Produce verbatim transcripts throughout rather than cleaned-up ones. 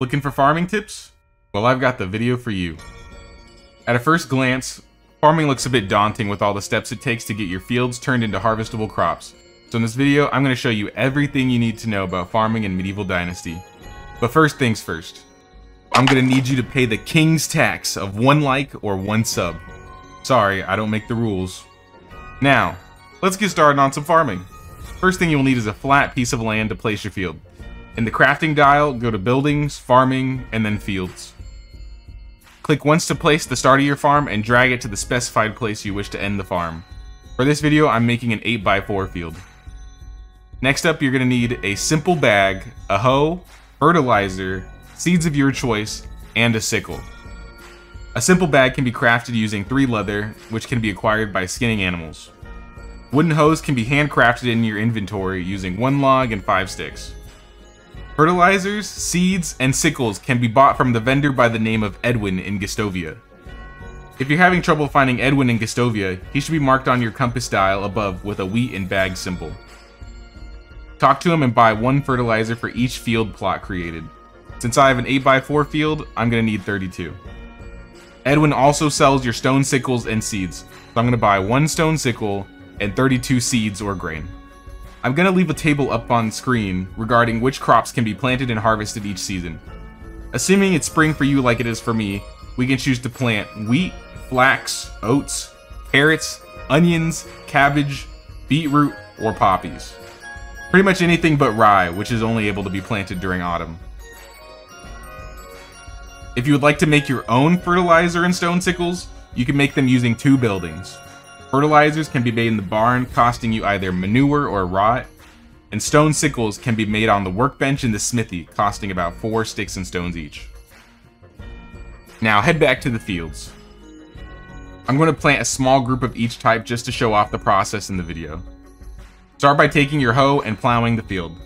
Looking for farming tips? Well, I've got the video for you. At a first glance, farming looks a bit daunting with all the steps it takes to get your fields turned into harvestable crops. So in this video, I'm going to show you everything you need to know about farming in Medieval Dynasty. But first things first, I'm going to need you to pay the king's tax of one like or one sub. Sorry, I don't make the rules. Now, let's get started on some farming. First thing you'll need is a flat piece of land to place your field. In the crafting dial, go to buildings, farming, and then fields. Click once to place the start of your farm and drag it to the specified place you wish to end the farm. For this video, I'm making an eight by four field. Next up, you're going to need a simple bag, a hoe, fertilizer, seeds of your choice, and a sickle. A simple bag can be crafted using three leather, which can be acquired by skinning animals. Wooden hoes can be handcrafted in your inventory using one log and five sticks. Fertilizers, seeds, and sickles can be bought from the vendor by the name of Edwin in Gostovia. If you're having trouble finding Edwin in Gostovia, he should be marked on your compass dial above with a wheat and bag symbol. Talk to him and buy one fertilizer for each field plot created. Since I have an eight by four field, I'm going to need thirty-two. Edwin also sells your stone sickles and seeds, so I'm going to buy one stone sickle and thirty-two seeds or grain. I'm going to leave a table up on screen regarding which crops can be planted and harvested each season. Assuming it's spring for you like it is for me, we can choose to plant wheat, flax, oats, carrots, onions, cabbage, beetroot, or poppies. Pretty much anything but rye, which is only able to be planted during autumn. If you would like to make your own fertilizer and stone sickles, you can make them using two buildings. Fertilizers can be made in the barn, costing you either manure or rot, and stone sickles can be made on the workbench in the smithy, costing about four sticks and stones each. Now head back to the fields. I'm going to plant a small group of each type just to show off the process in the video. Start by taking your hoe and plowing the field.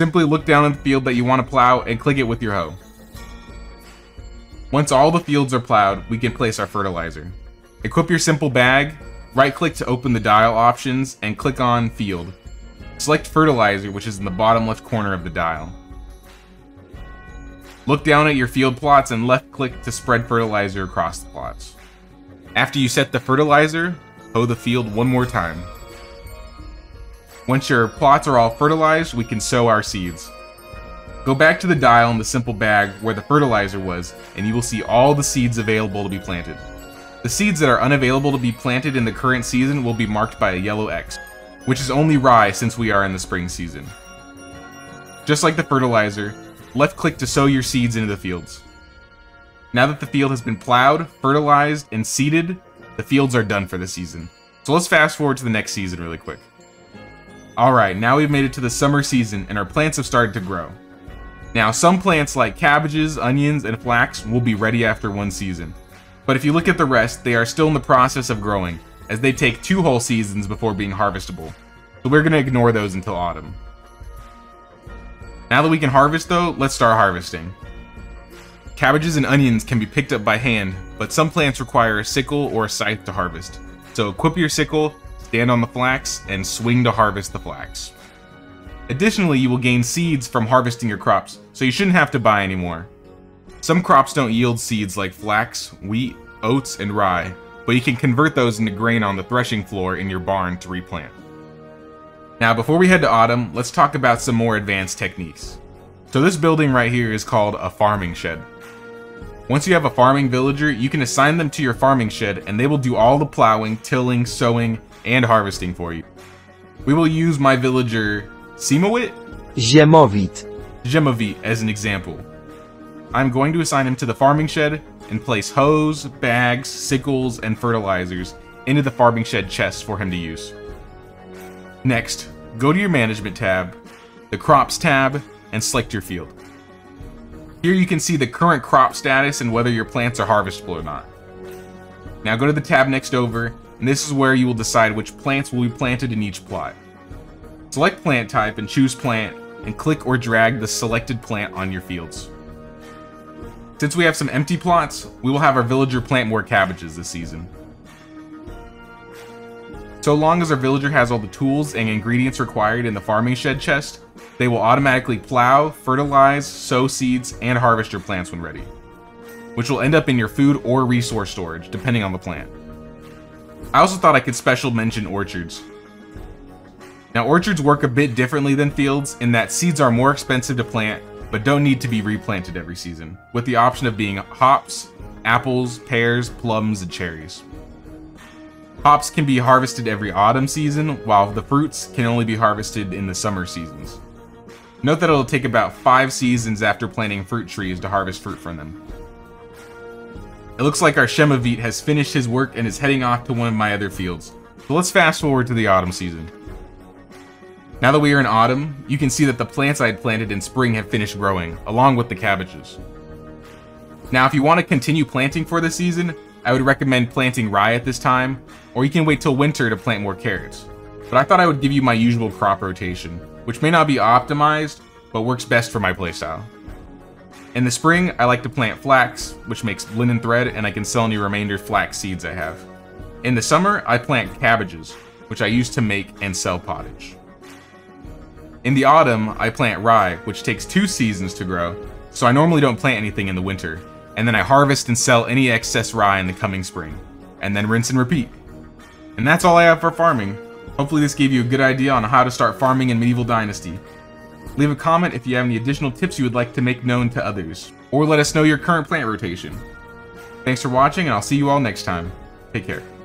Simply look down at the field that you want to plow and click it with your hoe. Once all the fields are plowed, we can place our fertilizer. Equip your simple bag, right-click to open the dial options, and click on Field. Select Fertilizer, which is in the bottom left corner of the dial. Look down at your field plots and left-click to spread fertilizer across the plots. After you set the fertilizer, hoe the field one more time. Once your plots are all fertilized, we can sow our seeds. Go back to the dial in the simple bag where the fertilizer was, and you will see all the seeds available to be planted. The seeds that are unavailable to be planted in the current season will be marked by a yellow X, which is only rye since we are in the spring season. Just like the fertilizer, left-click to sow your seeds into the fields. Now that the field has been plowed, fertilized, and seeded, the fields are done for the season. So let's fast forward to the next season really quick. Alright, now we've made it to the summer season and our plants have started to grow. Now, some plants like cabbages, onions, and flax will be ready after one season. But if you look at the rest, they are still in the process of growing, as they take two whole seasons before being harvestable. So we're going to ignore those until autumn. Now that we can harvest though, let's start harvesting. Cabbages and onions can be picked up by hand, but some plants require a sickle or a scythe to harvest. So equip your sickle, stand on the flax, and swing to harvest the flax. Additionally, you will gain seeds from harvesting your crops, so you shouldn't have to buy anymore. Some crops don't yield seeds like flax, wheat, oats, and rye, but you can convert those into grain on the threshing floor in your barn to replant. Now, before we head to autumn, let's talk about some more advanced techniques. So this building right here is called a farming shed. Once you have a farming villager, you can assign them to your farming shed and they will do all the plowing, tilling, sowing, and harvesting for you. We will use my villager Siemowit? Siemowit. Siemowit as an example. I'm going to assign him to the farming shed and place hoes, bags, sickles, and fertilizers into the farming shed chest for him to use. Next, go to your management tab, the crops tab, and select your field. Here you can see the current crop status and whether your plants are harvestable or not. Now go to the tab next over, and this is where you will decide which plants will be planted in each plot. Select plant type and choose plant, and click or drag the selected plant on your fields. Since we have some empty plots, we will have our villager plant more cabbages this season. So long as our villager has all the tools and ingredients required in the farming shed chest, They will automatically plow, fertilize, sow seeds, and harvest your plants when ready, which will end up in your food or resource storage, depending on the plant. I also thought I could special mention orchards. Now, orchards work a bit differently than fields in that seeds are more expensive to plant, but don't need to be replanted every season, with the option of being hops, apples, pears, plums, and cherries. Hops can be harvested every autumn season, while the fruits can only be harvested in the summer seasons. Note that it'll take about five seasons after planting fruit trees to harvest fruit from them. It looks like our Siemowit has finished his work and is heading off to one of my other fields, so let's fast forward to the autumn season. Now that we are in autumn, you can see that the plants I had planted in spring have finished growing, along with the cabbages. Now, if you want to continue planting for the season, I would recommend planting rye at this time, or you can wait till winter to plant more carrots. But I thought I would give you my usual crop rotation, which may not be optimized, but works best for my playstyle. In the spring, I like to plant flax, which makes linen thread, and I can sell any remainder flax seeds I have. In the summer, I plant cabbages, which I use to make and sell pottage. In the autumn, I plant rye, which takes two seasons to grow, so I normally don't plant anything in the winter. And then I harvest and sell any excess rye in the coming spring, and then rinse and repeat. And that's all I have for farming. Hopefully this gave you a good idea on how to start farming in Medieval Dynasty. Leave a comment if you have any additional tips you would like to make known to others, or let us know your current plant rotation. Thanks for watching, and I'll see you all next time. Take care.